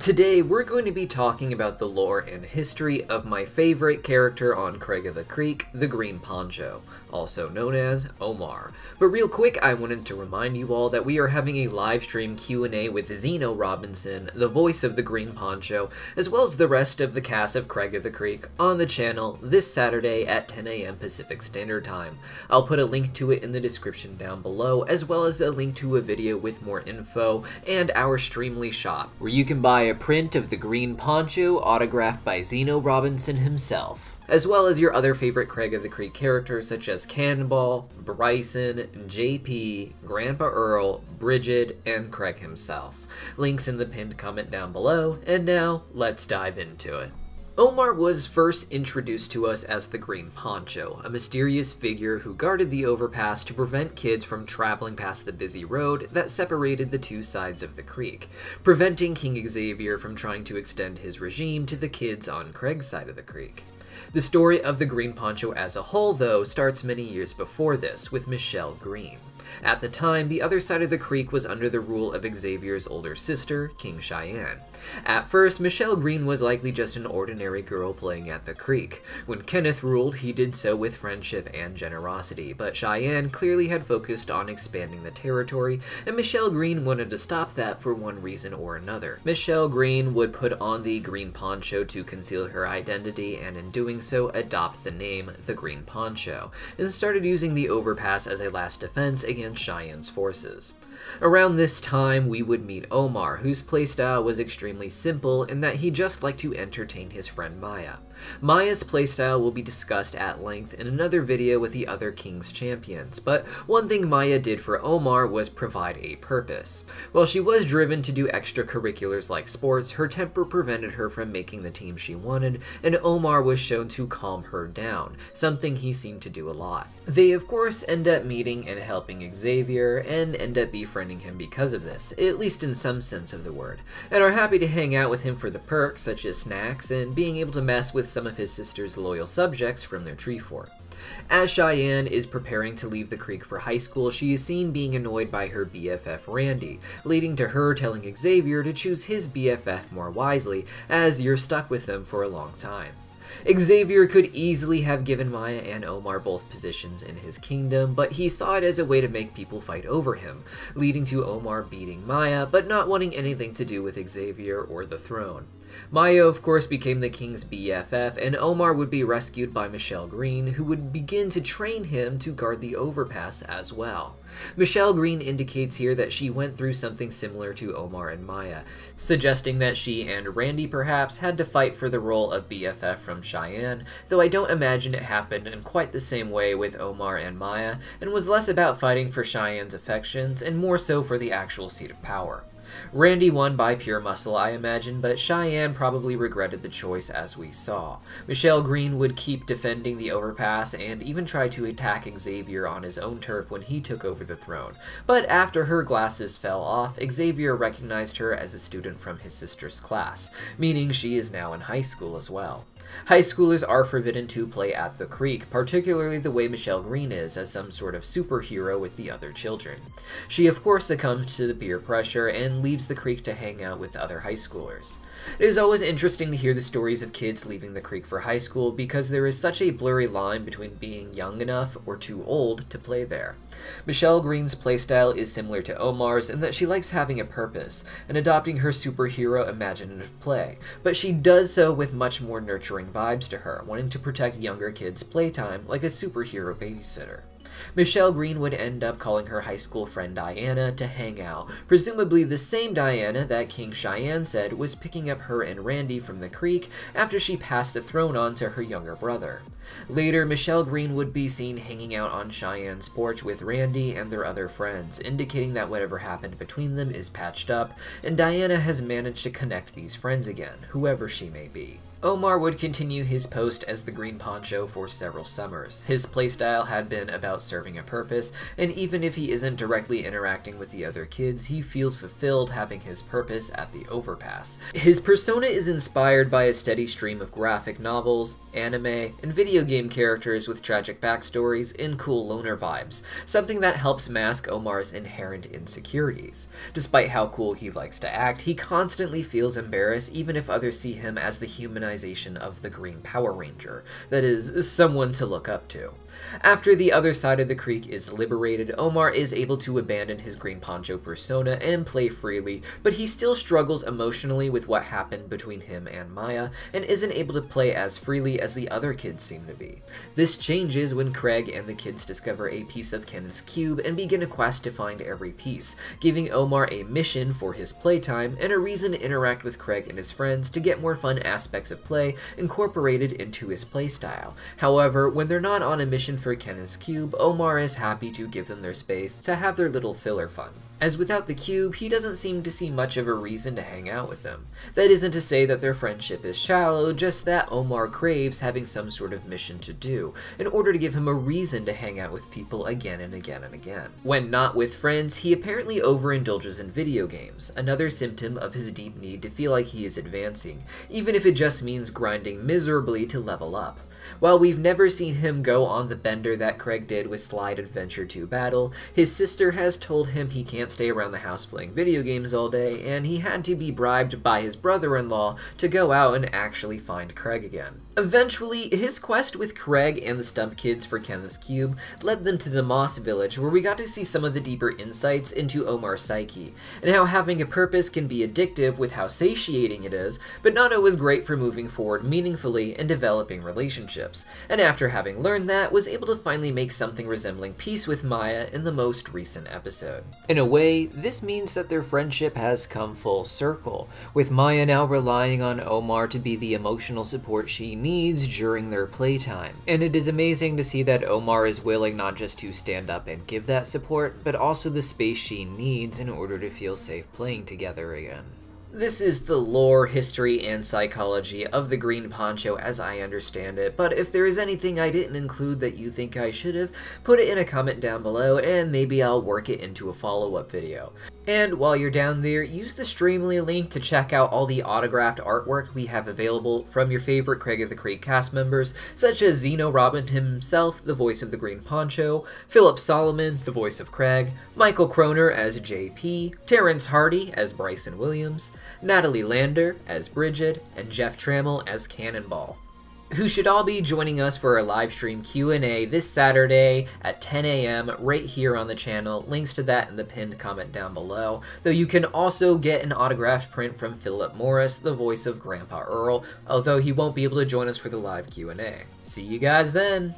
Today, we're going to be talking about the lore and history of my favorite character on Craig of the Creek, the Green Poncho, also known as Omar. But real quick, I wanted to remind you all that we are having a live stream Q&A with Zeno Robinson, the voice of the Green Poncho, as well as the rest of the cast of Craig of the Creek on the channel this Saturday at 10 AM Pacific Standard Time. I'll put a link to it in the description down below, as well as a link to a video with more info and our Streamly shop, where you can buy a print of the Green Poncho autographed by Zeno Robinson himself, as well as your other favorite Craig of the Creek characters such as Cannonball, Bryson, JP, Grandpa Earl, Bridget, and Craig himself. Links in the pinned comment down below, and now let's dive into it. Omar was first introduced to us as the Green Poncho, a mysterious figure who guarded the overpass to prevent kids from traveling past the busy road that separated the two sides of the creek, preventing King Xavier from trying to extend his regime to the kids on Craig's side of the creek. The story of the Green Poncho as a whole, though, starts many years before this with Michelle Green. At the time, the other side of the creek was under the rule of Xavier's older sister, King Cheyenne. At first, Michelle Green was likely just an ordinary girl playing at the creek. When Kenneth ruled, he did so with friendship and generosity, but Cheyenne clearly had focused on expanding the territory, and Michelle Green wanted to stop that for one reason or another. Michelle Green would put on the Green Poncho to conceal her identity, and in doing so, adopt the name the Green Poncho, and started using the overpass as a last defense against Cheyenne's forces. Around this time, we would meet Omar, whose playstyle was extremely simple in that he just liked to entertain his friend Maya. Maya's playstyle will be discussed at length in another video with the other King's champions, but one thing Maya did for Omar was provide a purpose. While she was driven to do extracurriculars like sports, her temper prevented her from making the team she wanted, and Omar was shown to calm her down, something he seemed to do a lot. They of course end up meeting and helping Xavier, and end up befriending him because of this, at least in some sense of the word, and are happy to hang out with him for the perks such as snacks and being able to mess with some of his sister's loyal subjects from their tree fort. As Cheyenne is preparing to leave the creek for high school, she is seen being annoyed by her BFF Randy, leading to her telling Xavier to choose his BFF more wisely, as you're stuck with them for a long time. Xavier could easily have given Maya and Omar both positions in his kingdom, but he saw it as a way to make people fight over him, leading to Omar beating Maya, but not wanting anything to do with Xavier or the throne. Maya, of course, became the king's BFF, and Omar would be rescued by Michelle Green, who would begin to train him to guard the overpass as well. Michelle Green indicates here that she went through something similar to Omar and Maya, suggesting that she and Randy perhaps had to fight for the role of BFF from Cheyenne, though I don't imagine it happened in quite the same way with Omar and Maya, and was less about fighting for Cheyenne's affections and more so for the actual seat of power. Randy won by pure muscle, I imagine, but Cheyenne probably regretted the choice as we saw. Michelle Green would keep defending the overpass and even try to attack Xavier on his own turf when he took over the throne, but after her glasses fell off, Xavier recognized her as a student from his sister's class, meaning she is now in high school as well. High schoolers are forbidden to play at the creek, particularly the way Michelle Green is, as some sort of superhero with the other children. She of course succumbs to the peer pressure and leaves the creek to hang out with other high schoolers. It is always interesting to hear the stories of kids leaving the creek for high school because there is such a blurry line between being young enough or too old to play there. Michelle Green's playstyle is similar to Omar's in that she likes having a purpose and adopting her superhero imaginative play, but she does so with much more nurturing vibes to her, wanting to protect younger kids' playtime like a superhero babysitter. Michelle Green would end up calling her high school friend Diana to hang out, presumably the same Diana that King Cheyenne said was picking up her and Randy from the creek after she passed the throne on to her younger brother. Later, Michelle Green would be seen hanging out on Cheyenne's porch with Randy and their other friends, indicating that whatever happened between them is patched up, and Diana has managed to connect these friends again, whoever she may be. Omar would continue his post as the Green Poncho for several summers. His playstyle had been about serving a purpose, and even if he isn't directly interacting with the other kids, he feels fulfilled having his purpose at the overpass. His persona is inspired by a steady stream of graphic novels, anime, and video game characters with tragic backstories and cool loner vibes, something that helps mask Omar's inherent insecurities. Despite how cool he likes to act, he constantly feels embarrassed even if others see him as the humanization of the Green Power Ranger, that is, someone to look up to. After the other side of the creek is liberated, Omar is able to abandon his green poncho persona and play freely, but he still struggles emotionally with what happened between him and Maya, and isn't able to play as freely as the other kids seem to be. This changes when Craig and the kids discover a piece of Kenan's Cube and begin a quest to find every piece, giving Omar a mission for his playtime and a reason to interact with Craig and his friends to get more fun aspects of play incorporated into his playstyle. However, when they're not on a mission for Kenan's Cube, Omar is happy to give them their space to have their little filler fun, as without the cube, he doesn't seem to see much of a reason to hang out with them. That isn't to say that their friendship is shallow, just that Omar craves having some sort of mission to do, in order to give him a reason to hang out with people again and again and again. When not with friends, he apparently overindulges in video games, another symptom of his deep need to feel like he is advancing, even if it just means grinding miserably to level up. While we've never seen him go on the bender that Craig did with Slide Adventure 2 Battle, his sister has told him he can't stay around the house playing video games all day, and he had to be bribed by his brother-in-law to go out and actually find Craig again. Eventually, his quest with Craig and the Stump Kids for Kenneth's Cube led them to the Moss Village, where we got to see some of the deeper insights into Omar's psyche, and how having a purpose can be addictive with how satiating it is, but not always great for moving forward meaningfully and developing relationships, and after having learned that, was able to finally make something resembling peace with Maya in the most recent episode. In a way, this means that their friendship has come full circle, with Maya now relying on Omar to be the emotional support she needs during their playtime. And it is amazing to see that Omar is willing not just to stand up and give that support, but also the space she needs in order to feel safe playing together again. This is the lore, history, and psychology of the Green Poncho as I understand it, but if there is anything I didn't include that you think I should have, put it in a comment down below and maybe I'll work it into a follow-up video. And while you're down there, use the Streamly link to check out all the autographed artwork we have available from your favorite Craig of the Creek cast members, such as Zeno Robinson himself, the voice of the Green Poncho, Philip Solomon, the voice of Craig, Michael Croner as JP, Terrence Hardy as Bryson Williams, Natalie Lander as Bridget, and Jeff Trammell as Cannonball, who should all be joining us for our live stream Q&A this Saturday at 10 AM right here on the channel. Links to that in the pinned comment down below, though you can also get an autographed print from Philip Morris, the voice of Grandpa Earl, although he won't be able to join us for the live Q&A. See you guys then!